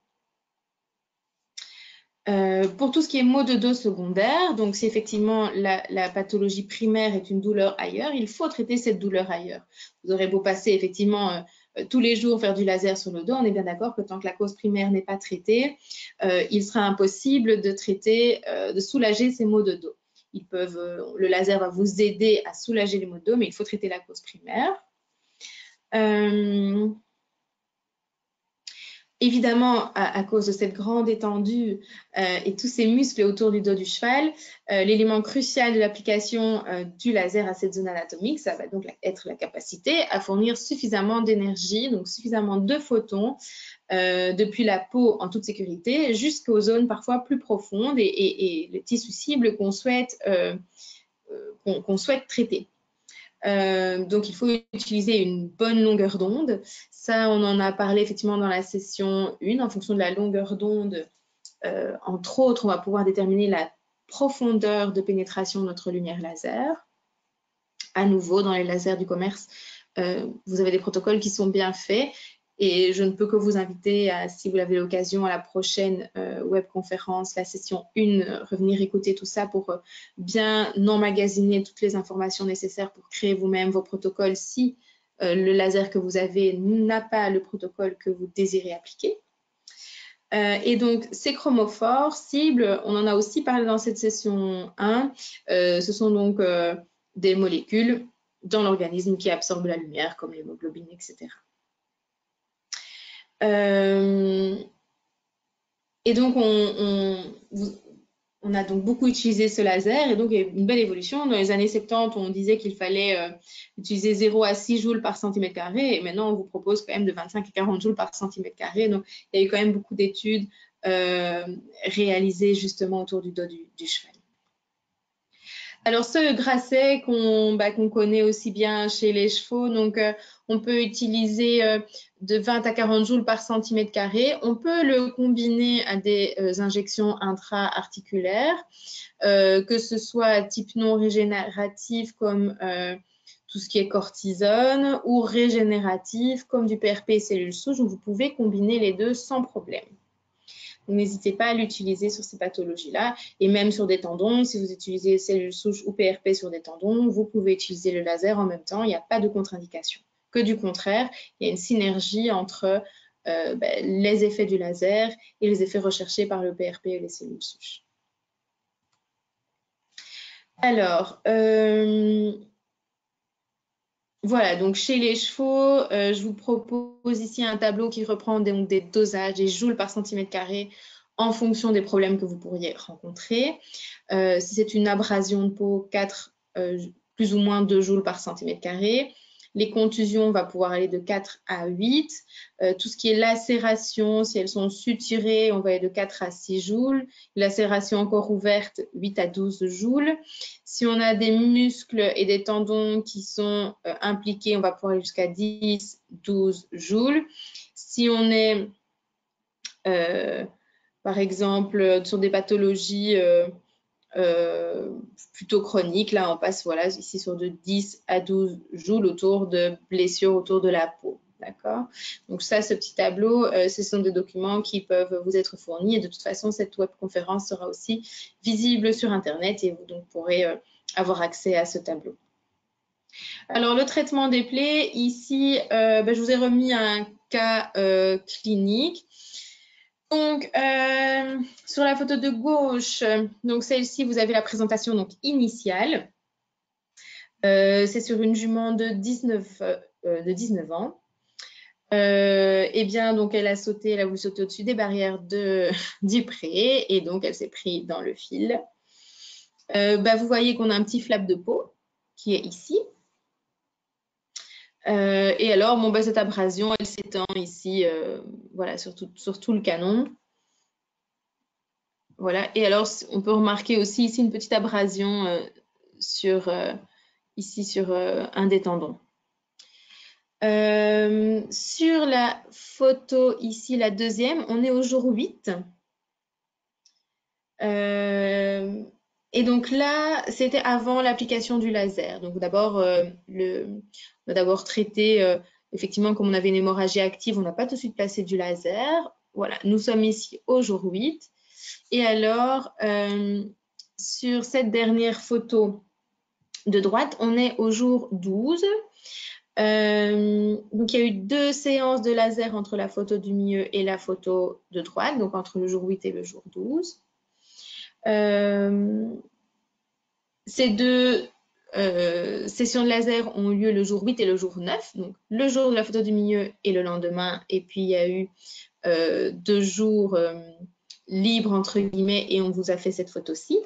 Pour tout ce qui est maux de dos secondaires, donc si effectivement la pathologie primaire est une douleur ailleurs, il faut traiter cette douleur ailleurs. Vous aurez beau passer effectivement tous les jours faire du laser sur le dos, on est bien d'accord que tant que la cause primaire n'est pas traitée, il sera impossible de traiter, de soulager ces maux de dos. Ils peuvent, le laser va vous aider à soulager les maux de dos, mais il faut traiter la cause primaire. Évidemment, à cause de cette grande étendue et tous ces muscles autour du dos du cheval, l'élément crucial de l'application du laser à cette zone anatomique, ça va donc être la capacité à fournir suffisamment d'énergie, donc suffisamment de photons depuis la peau en toute sécurité jusqu'aux zones parfois plus profondes et les tissus cibles qu'on souhaite, qu'on souhaite traiter. Donc, il faut utiliser une bonne longueur d'onde. Ça, on en a parlé effectivement dans la session 1. En fonction de la longueur d'onde, entre autres, on va pouvoir déterminer la profondeur de pénétration de notre lumière laser. À nouveau, dans les lasers du commerce, vous avez des protocoles qui sont bien faits et je ne peux que vous inviter, si vous l'avez l'occasion, à la prochaine webconférence, la session 1, revenir écouter tout ça pour bien emmagasiner toutes les informations nécessaires pour créer vous-même vos protocoles si le laser que vous avez n'a pas le protocole que vous désirez appliquer. Et donc, ces chromophores, cibles, on en a aussi parlé dans cette session 1, ce sont donc des molécules dans l'organisme qui absorbent la lumière, comme l'hémoglobine, etc. Et donc, on a donc beaucoup utilisé ce laser et donc il y a eu une belle évolution. Dans les années 70, on disait qu'il fallait utiliser 0 à 6 joules par centimètre carré et maintenant, on vous propose quand même de 25 à 40 joules par centimètre carré. Donc, il y a eu quand même beaucoup d'études réalisées justement autour du dos du cheval. Alors, ce grasset qu'on connaît aussi bien chez les chevaux, donc on peut utiliser de 20 à 40 joules par centimètre carré. On peut le combiner à des injections intra-articulaires, que ce soit à type non régénératif comme tout ce qui est cortisone ou régénératif comme du PRP cellules souches. Vous pouvez combiner les deux sans problème. N'hésitez pas à l'utiliser sur ces pathologies-là et même sur des tendons. Si vous utilisez cellules souches ou PRP sur des tendons, vous pouvez utiliser le laser en même temps. Il n'y a pas de contre-indication. Que du contraire, il y a une synergie entre les effets du laser et les effets recherchés par le PRP et les cellules souches. Alors, voilà, donc chez les chevaux, je vous propose ici un tableau qui reprend des dosages, des joules par centimètre carré en fonction des problèmes que vous pourriez rencontrer. Si c'est une abrasion de peau, 4 plus ou moins 2 joules par centimètre carré. Les contusions, on va pouvoir aller de 4 à 8. Tout ce qui est lacération, si elles sont suturées, on va aller de 4 à 6 joules. Lacération encore ouverte, 8 à 12 joules. Si on a des muscles et des tendons qui sont impliqués, on va pouvoir aller jusqu'à 10, 12 joules. Si on est, par exemple, sur des pathologies plutôt chroniques, là, on passe voilà, ici sur de 10 à 12 joules autour de blessures autour de la peau. D'accord? Donc ça, ce petit tableau, ce sont des documents qui peuvent vous être fournis et de toute façon, cette webconférence sera aussi visible sur Internet et vous donc, pourrez avoir accès à ce tableau. Alors, le traitement des plaies, ici, je vous ai remis un cas clinique. Donc, sur la photo de gauche, donc celle-ci, vous avez la présentation donc, initiale. C'est sur une jument de 19 ans. Eh bien, donc, elle a voulu sauter au-dessus des barrières du pré et donc, elle s'est prise dans le fil. Vous voyez qu'on a un petit flap de peau qui est ici. Et alors, cette abrasion, elle s'étend ici, voilà, sur tout le canon. Voilà. Et alors, on peut remarquer aussi ici une petite abrasion ici sur un des tendons. Sur la photo ici, la deuxième, on est au jour 8. Et donc là, c'était avant l'application du laser. Donc d'abord, on a d'abord traité, effectivement, comme on avait une hémorragie active, on n'a pas tout de suite placé du laser. Voilà, nous sommes ici au jour 8. Et alors, sur cette dernière photo de droite, on est au jour 12. Donc il y a eu 2 séances de laser entre la photo du milieu et la photo de droite, donc entre le jour 8 et le jour 12. Ces 2 sessions de laser ont eu lieu le jour 8 et le jour 9, donc le jour de la photo du milieu et le lendemain, et puis il y a eu 2 jours libres entre guillemets et on vous a fait cette photo-ci.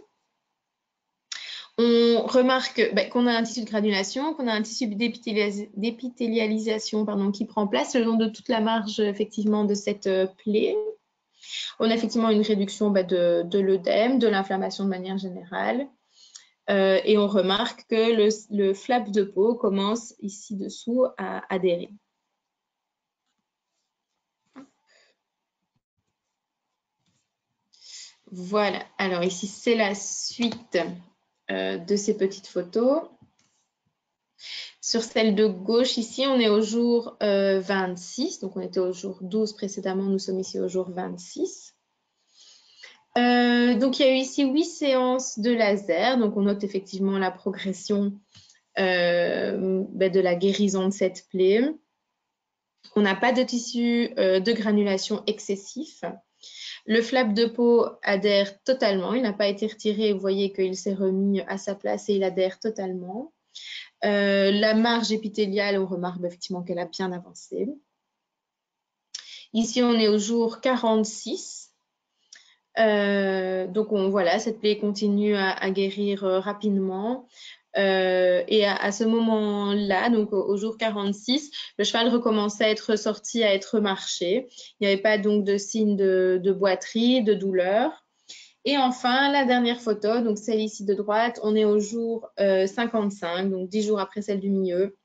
On remarque qu'on a un tissu de granulation, qu'on a un tissu d'épithélialisation qui prend place le long de toute la marge effectivement de cette plaie. On a effectivement une réduction de l'œdème, de l'inflammation de manière générale. Et on remarque que le flap de peau commence ici dessous à adhérer. Voilà, alors ici c'est la suite de ces petites photos. Sur celle de gauche ici, on est au jour 26, donc on était au jour 12 précédemment, nous sommes ici au jour 26. Donc il y a eu ici 8 séances de laser, donc on note effectivement la progression de la guérison de cette plaie. On n'a pas de tissu de granulation excessif. Le flap de peau adhère totalement, il n'a pas été retiré, vous voyez qu'il s'est remis à sa place et il adhère totalement. La marge épithéliale, on remarque effectivement qu'elle a bien avancé. Ici, on est au jour 46. Donc, voilà, cette plaie continue à guérir rapidement. Et à ce moment-là, donc au jour 46, le cheval recommençait à être sorti, à être marché. Il n'y avait pas donc de signe de boiterie, de douleur. Et enfin, la dernière photo, donc celle ici de droite, on est au jour 55, donc 10 jours après celle du milieu.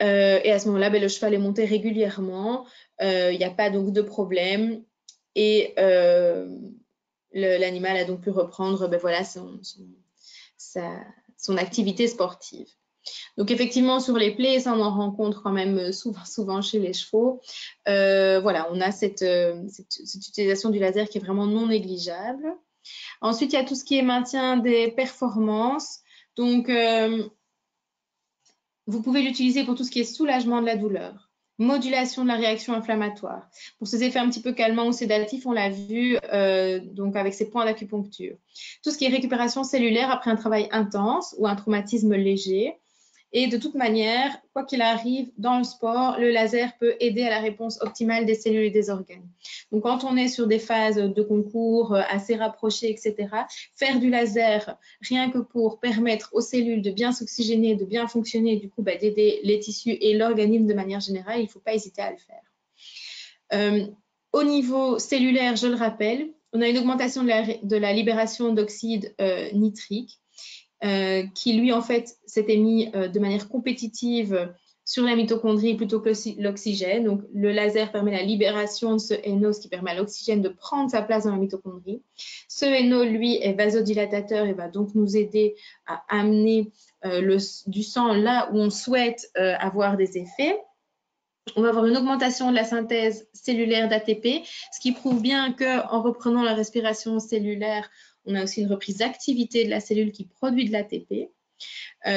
Et à ce moment-là, le cheval est monté régulièrement. Il n'y a pas donc de problème. Et l'animal a donc pu reprendre voilà, son activité sportive. Donc effectivement sur les plaies, ça on en rencontre quand même souvent chez les chevaux. Voilà, on a cette utilisation du laser qui est vraiment non négligeable. Ensuite, il y a tout ce qui est maintien des performances. Donc vous pouvez l'utiliser pour tout ce qui est soulagement de la douleur, modulation de la réaction inflammatoire. Pour ces effets un petit peu calmants ou sédatifs, on l'a vu donc avec ces points d'acupuncture. Tout ce qui est récupération cellulaire après un travail intense ou un traumatisme léger. Et de toute manière, quoi qu'il arrive dans le sport, le laser peut aider à la réponse optimale des cellules et des organes. Donc, quand on est sur des phases de concours assez rapprochées, etc., faire du laser rien que pour permettre aux cellules de bien s'oxygéner, de bien fonctionner, et du coup, d'aider les tissus et l'organisme de manière générale, il ne faut pas hésiter à le faire. Au niveau cellulaire, je le rappelle, on a une augmentation de la libération d'oxyde nitrique. Qui lui en fait s'était mis de manière compétitive sur la mitochondrie plutôt que l'oxygène. Donc le laser permet la libération de ce NO, ce qui permet à l'oxygène de prendre sa place dans la mitochondrie. Ce NO lui est vasodilatateur et va donc nous aider à amener du sang là où on souhaite avoir des effets. On va avoir une augmentation de la synthèse cellulaire d'ATP, ce qui prouve bien qu'en reprenant la respiration cellulaire, on a aussi une reprise d'activité de la cellule qui produit de l'ATP.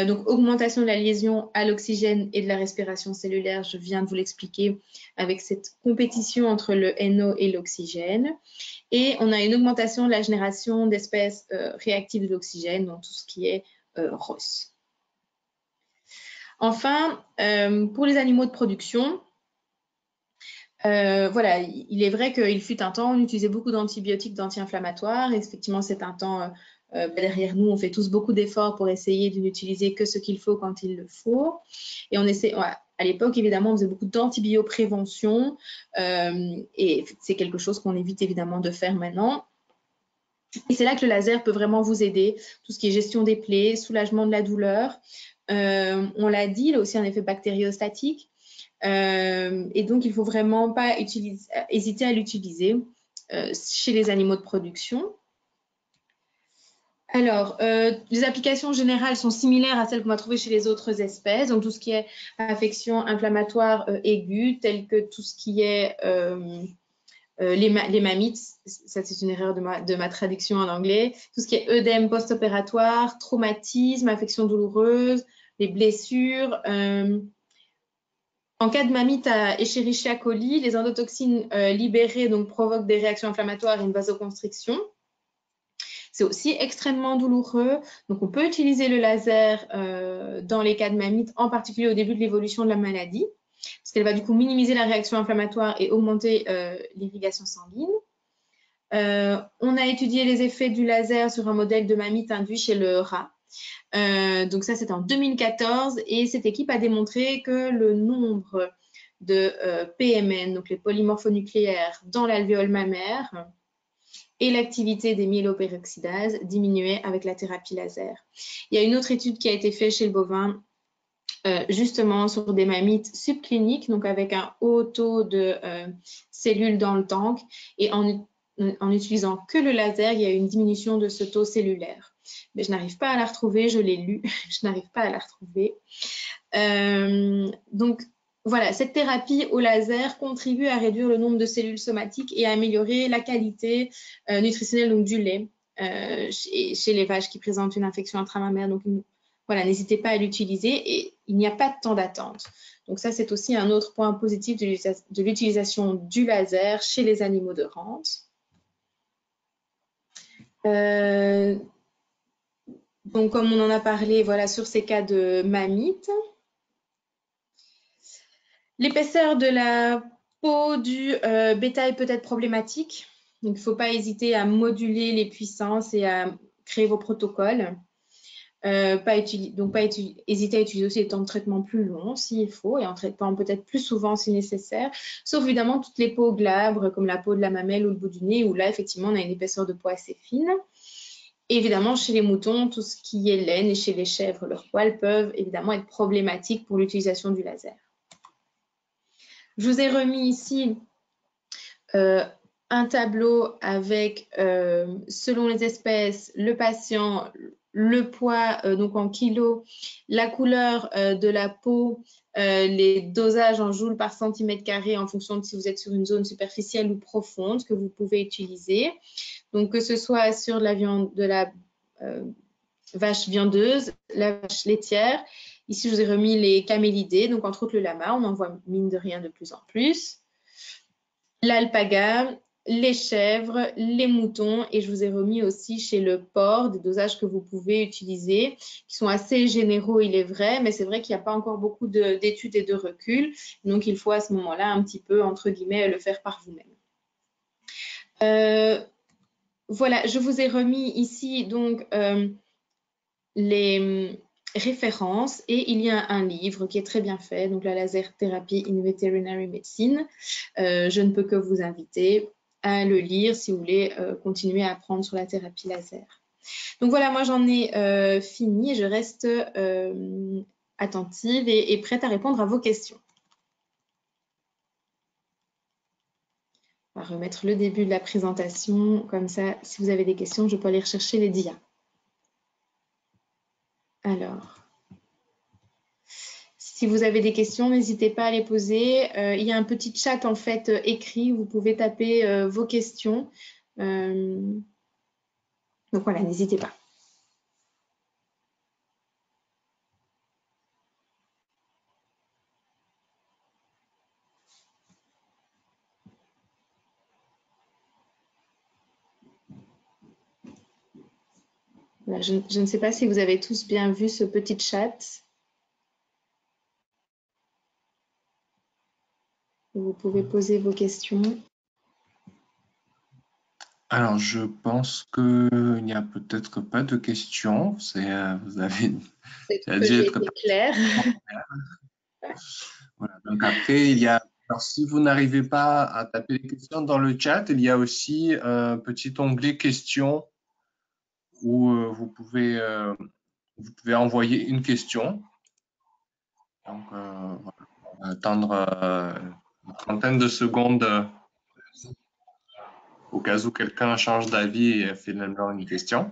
Donc, augmentation de la liaison à l'oxygène et de la respiration cellulaire, je viens de vous l'expliquer, avec cette compétition entre le NO et l'oxygène. Et on a une augmentation de la génération d'espèces réactives d'oxygène, donc tout ce qui est ROS. Enfin, pour les animaux de production, voilà, il est vrai qu'il fut un temps, on utilisait beaucoup d'antibiotiques, d'anti-inflammatoires. Effectivement, c'est un temps derrière nous, on fait tous beaucoup d'efforts pour essayer de n'utiliser que ce qu'il faut quand il le faut. Et on essaie, à l'époque, évidemment, on faisait beaucoup d'antibioprévention et c'est quelque chose qu'on évite évidemment de faire maintenant. Et c'est là que le laser peut vraiment vous aider, tout ce qui est gestion des plaies, soulagement de la douleur. On l'a dit, il a aussi un effet bactériostatique. Et donc, il ne faut vraiment pas hésiter à l'utiliser chez les animaux de production. Alors, les applications générales sont similaires à celles qu'on va trouver chez les autres espèces, donc tout ce qui est affection inflammatoire aiguë, telle que tout ce qui est les mammites, ça c'est une erreur de ma traduction en anglais, tout ce qui est œdème post-opératoire, traumatisme, affection douloureuse, les blessures. En cas de mammite à Escherichia coli, les endotoxines libérées donc, provoquent des réactions inflammatoires et une vasoconstriction. C'est aussi extrêmement douloureux. Donc, on peut utiliser le laser dans les cas de mammite, en particulier au début de l'évolution de la maladie, parce qu'elle va du coup minimiser la réaction inflammatoire et augmenter l'irrigation sanguine. On a étudié les effets du laser sur un modèle de mammite induit chez le rat. Donc ça, c'était en 2014 et cette équipe a démontré que le nombre de PMN, donc les polymorphonucléaires, dans l'alvéole mammaire et l'activité des myélopéroxydases diminuait avec la thérapie laser. Il y a une autre étude qui a été faite chez le bovin, justement sur des mammites subcliniques, donc avec un haut taux de cellules dans le tank, et en utilisant que le laser, il y a une diminution de ce taux cellulaire. Mais je n'arrive pas à la retrouver, je l'ai lue, je n'arrive pas à la retrouver. Donc, voilà, cette thérapie au laser contribue à réduire le nombre de cellules somatiques et à améliorer la qualité nutritionnelle donc, du lait chez les vaches qui présentent une infection intramammaire. Donc, voilà, n'hésitez pas à l'utiliser et il n'y a pas de temps d'attente. Donc, ça, c'est aussi un autre point positif de l'utilisation du laser chez les animaux de rente. Donc, comme on en a parlé, voilà, sur ces cas de mammite. L'épaisseur de la peau du bétail peut être problématique. Donc, il ne faut pas hésiter à moduler les puissances et à créer vos protocoles. Hésiter à utiliser aussi des temps de traitement plus longs s'il faut et en traitant peut-être plus souvent si nécessaire, sauf évidemment toutes les peaux glabres comme la peau de la mamelle ou le bout du nez où là effectivement on a une épaisseur de peau assez fine. Et évidemment chez les moutons, tout ce qui est laine et chez les chèvres, leurs poils peuvent évidemment être problématiques pour l'utilisation du laser. Je vous ai remis ici un tableau avec selon les espèces, le patient, le poids donc en kilos, la couleur de la peau, les dosages en joules par centimètre carré en fonction de si vous êtes sur une zone superficielle ou profonde que vous pouvez utiliser. Donc que ce soit sur la viande de la vache viandeuse, la vache laitière. Ici, je vous ai remis les camélidés, donc entre autres le lama, on en voit mine de rien de plus en plus. L'alpaga, les chèvres, les moutons et je vous ai remis aussi chez le porc des dosages que vous pouvez utiliser qui sont assez généraux, il est vrai, mais c'est vrai qu'il n'y a pas encore beaucoup d'études et de recul. Donc, il faut à ce moment-là un petit peu, entre guillemets, le faire par vous-même. Voilà, je vous ai remis ici donc les références et il y a un livre qui est très bien fait, donc la Laser therapy in veterinary medicine. Je ne peux que vous inviter à le lire si vous voulez continuer à apprendre sur la thérapie laser. Donc voilà, moi j'en ai fini, je reste attentive et prête à répondre à vos questions. On va remettre le début de la présentation, comme ça si vous avez des questions, je peux aller rechercher les dias. Alors, si vous avez des questions, n'hésitez pas à les poser. Il y a un petit chat en fait écrit, vous pouvez taper vos questions. Donc voilà, n'hésitez pas. Je ne sais pas si vous avez tous bien vu ce petit chat. Vous pouvez poser vos questions. Alors, je pense qu'il n'y a peut-être pas de questions. Vous avez dû être clair. Voilà. Donc après, il y a. Alors, si vous n'arrivez pas à taper les questions dans le chat, il y a aussi un petit onglet questions où vous pouvez envoyer une question. Donc, voilà. On va attendre une trentaine de secondes. Au cas où quelqu'un change d'avis et fait finalement une question.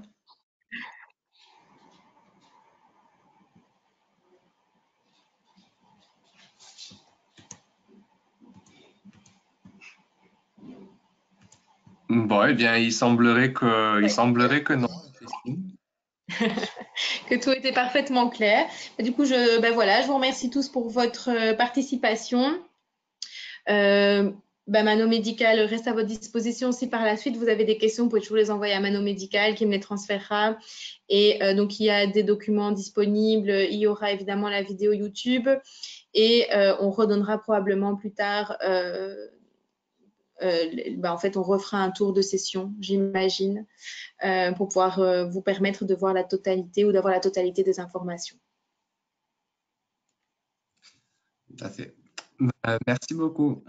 Bon, eh bien, il semblerait que non. Que tout était parfaitement clair. Du coup, je vous remercie tous pour votre participation. Mano Medical reste à votre disposition. Si par la suite vous avez des questions, vous pouvez toujours les envoyer à Mano Medical qui me les transférera. Et donc, il y a des documents disponibles. Il y aura évidemment la vidéo YouTube et on redonnera probablement plus tard. En fait, on refera un tour de session, j'imagine, pour pouvoir vous permettre de voir la totalité ou d'avoir la totalité des informations. Tout à fait. Merci beaucoup.